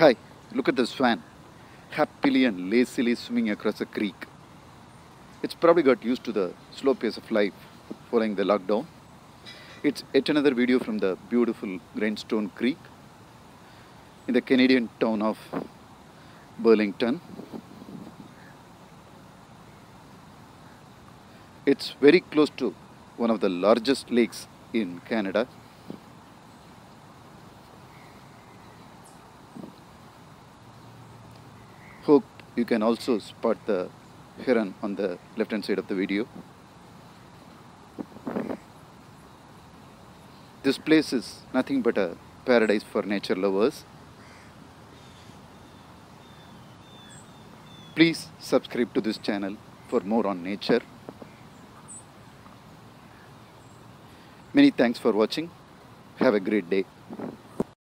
Hi, look at the swan, happily and lazily swimming across a creek. It's probably got used to the slow pace of life following the lockdown. It's yet another video from the beautiful Grindstone Creek in the Canadian town of Burlington. It's very close to one of the largest lakes in Canada. Hope you can also spot the heron on the left hand side of the video. This place is nothing but a paradise for nature lovers. Please subscribe to this channel for more on nature. Many thanks for watching. Have a great day.